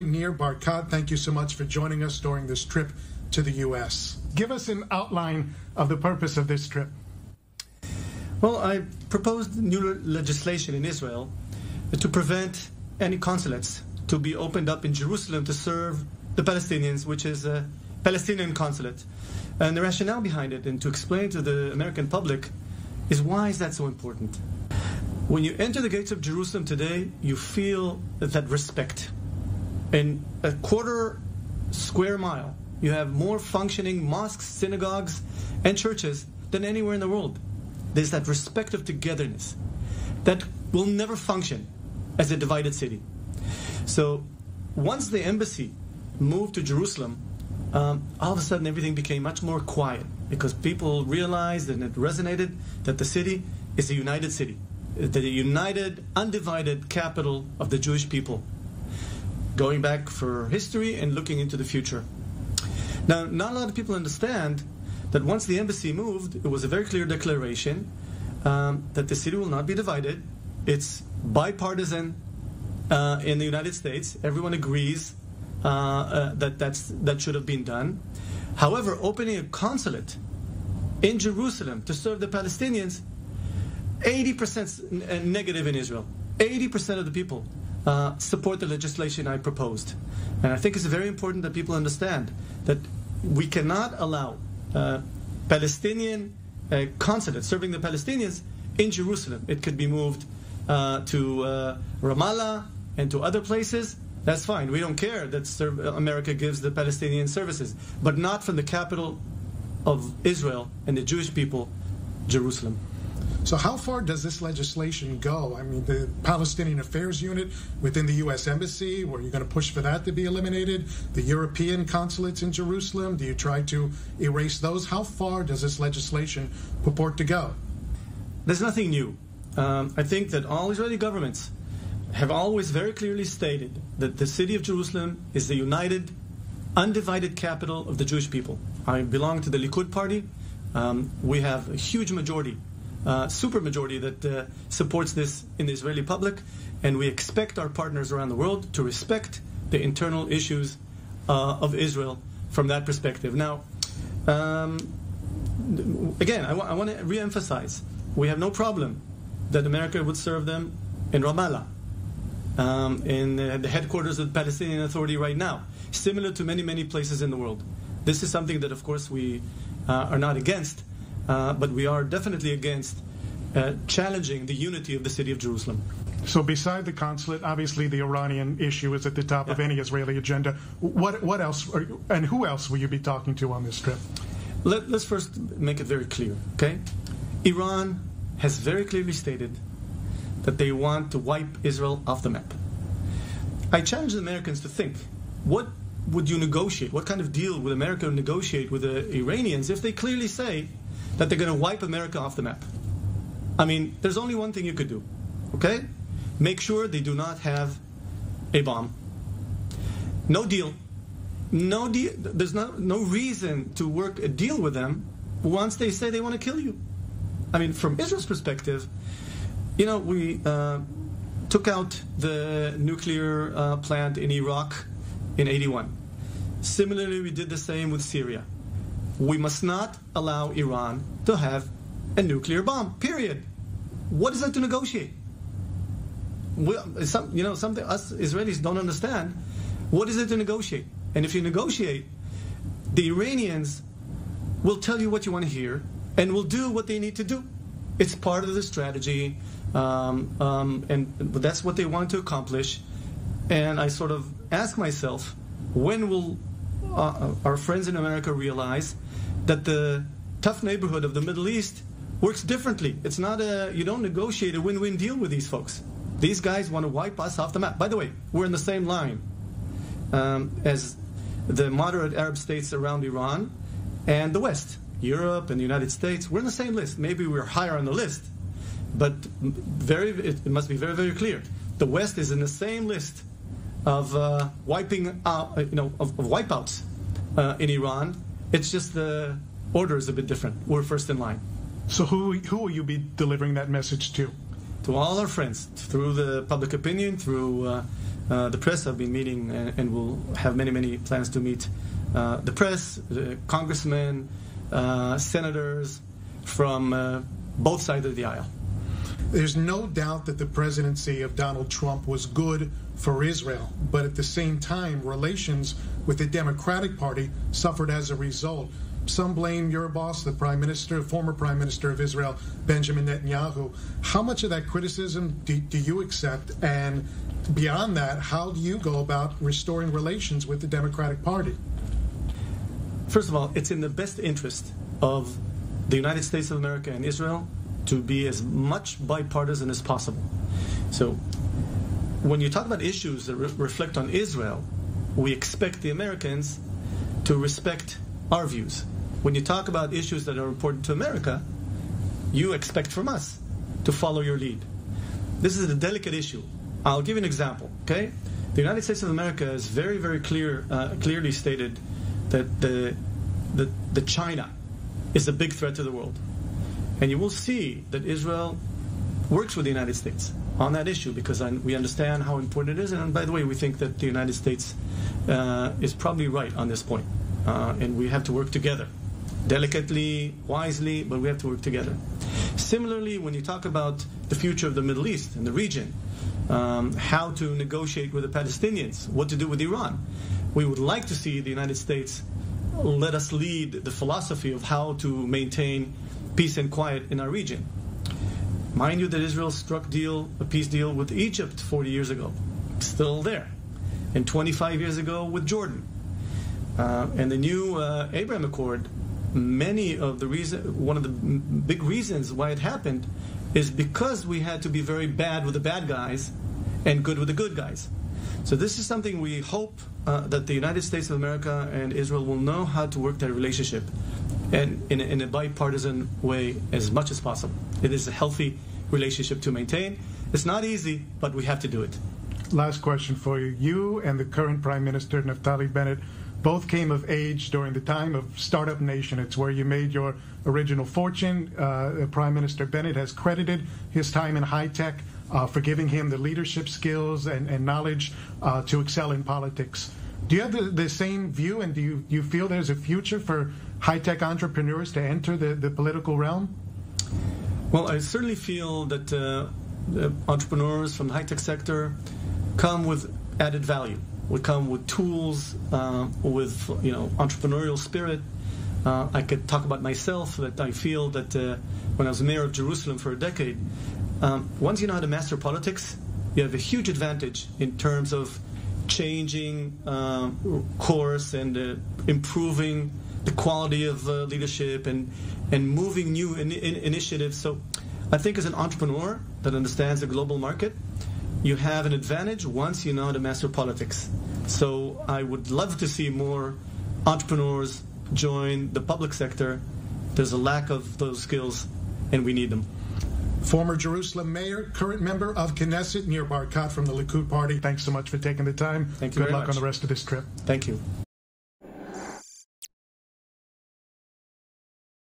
Nir Barkat, thank you so much for joining us during this trip to the U.S. Give us an outline of the purpose of this trip. Well, I proposed new legislation in Israel to prevent any consulates to be opened up in Jerusalem to serve the Palestinians, which is a Palestinian consulate. And the rationale behind it, and to explain to the American public, is why is that so important? When you enter the gates of Jerusalem today, you feel that respect. In a quarter square mile, you have more functioning mosques, synagogues, and churches than anywhere in the world. There's that respect of togetherness that will never function as a divided city. So once the embassy moved to Jerusalem, all of a sudden everything became much more quiet because people realized, and it resonated, that the city is a united city, the united, undivided capital of the Jewish people. Going back for history and looking into the future. Now, not a lot of people understand that once the embassy moved, it was a very clear declaration that the city will not be divided. It's bipartisan in the United States. Everyone agrees that should have been done. However, opening a consulate in Jerusalem to serve the Palestinians, 80% negative in Israel. 80% of the people support the legislation I proposed. And I think it's very important that people understand that we cannot allow Palestinian consulates serving the Palestinians in Jerusalem. It could be moved to Ramallah and to other places. That's fine. We don't care that America gives the Palestinian services, but not from the capital of Israel and the Jewish people, Jerusalem. So how far does this legislation go? I mean, the Palestinian Affairs Unit within the U.S. Embassy, were you going to push for that to be eliminated? The European consulates in Jerusalem, do you try to erase those? How far does this legislation purport to go? There's nothing new. I think that all Israeli governments have always very clearly stated that the city of Jerusalem is the united, undivided capital of the Jewish people. I belong to the Likud Party. We have a huge majority, supermajority that supports this in the Israeli public, and we expect our partners around the world to respect the internal issues of Israel from that perspective. Now, again, I want to re-emphasize, we have no problem that America would serve them in Ramallah, in the headquarters of the Palestinian Authority right now, similar to many, many places in the world. This is something that, of course, we are not against. But we are definitely against challenging the unity of the city of Jerusalem. So beside the consulate, obviously the Iranian issue is at the top of any Israeli agenda. What else, and who else will you be talking to on this trip? Let's first make it very clear, okay? Iran has very clearly stated that they want to wipe Israel off the map. I challenge the Americans to think, what would you negotiate? What kind of deal would America negotiate with the Iranians if they clearly say that they're going to wipe America off the map? I mean, there's only one thing you could do, okay? Make sure they do not have a bomb. No deal. No deal. There's no reason to work a deal with them once they say they want to kill you. I mean, from Israel's perspective, you know, we took out the nuclear plant in Iraq in '81. Similarly, we did the same with Syria. We must not allow Iran to have a nuclear bomb, period. What is that to negotiate? Something us Israelis don't understand. What is it to negotiate? And if you negotiate, the Iranians will tell you what you want to hear and will do what they need to do. It's part of the strategy, and that's what they want to accomplish. And I sort of ask myself, when will our friends in America realize that the tough neighborhood of the Middle East works differently? It's not you don't negotiate a win-win deal with these folks. These guys want to wipe us off the map. By the way, we're in the same line as the moderate Arab states around Iran and the West, Europe and the United States. We're in the same list. Maybe we're higher on the list, but it must be very, very clear. The West is in the same list of wiping out, of wipeouts in Iran. It's just the order is a bit different. We're first in line. So who will you be delivering that message to? To all our friends, through the public opinion, through The press have been meeting and will have many plans to meet the press, the congressmen, senators from both sides of the aisle. There's no doubt that the presidency of Donald Trump was good for Israel, but at the same time, relations with the Democratic Party suffered as a result. Some blame your boss, the Prime Minister, former Prime Minister of Israel, Benjamin Netanyahu. How much of that criticism do you accept? And beyond that, how do you go about restoring relations with the Democratic Party? First of all, it's in the best interest of the United States of America and Israel to be as much bipartisan as possible. So when you talk about issues that reflect on Israel, we expect the Americans to respect our views. When you talk about issues that are important to America, you expect from us to follow your lead. This is a delicate issue. I'll give you an example, okay? The United States of America has very clear, clearly stated that the China is a big threat to the world. And you will see that Israel works with the United States on that issue because we understand how important it is. And by the way, we think that the United States is probably right on this point. And we have to work together, delicately, wisely, but we have to work together. Similarly, when you talk about the future of the Middle East and the region, how to negotiate with the Palestinians, what to do with Iran, we would like to see the United States let us lead the philosophy of how to maintain peace and quiet in our region. Mind you that Israel struck a peace deal with Egypt 40 years ago, still there, and 25 years ago with Jordan. And the new Abraham Accord, one of the big reasons why it happened is because we had to be very bad with the bad guys and good with the good guys. So this is something we hope that the United States of America and Israel will know how to work their relationship and in a bipartisan way as much as possible. It is a healthy relationship to maintain. It's not easy, but we have to do it. Last question for you. You and the current Prime Minister, Naftali Bennett, both came of age during the time of Startup Nation. It's where you made your original fortune. Prime Minister Bennett has credited his time in high tech for giving him the leadership skills and knowledge to excel in politics. Do you have the same view, and do you feel there's a future for high tech entrepreneurs to enter the political realm? Well, I certainly feel that the entrepreneurs from the high tech sector come with added value. We come with tools, with entrepreneurial spirit. I could talk about myself that I feel that when I was mayor of Jerusalem for a decade, once you know how to master politics, you have a huge advantage in terms of changing course and improving the quality of leadership and moving new initiatives. So I think as an entrepreneur that understands the global market, you have an advantage once you know how to master politics. So I would love to see more entrepreneurs join the public sector. There's a lack of those skills, and we need them. Former Jerusalem mayor, current member of Knesset, Nir Barkat from the Likud Party. Thanks so much for taking the time. Thank you very much. Good luck on the rest of this trip. Thank you.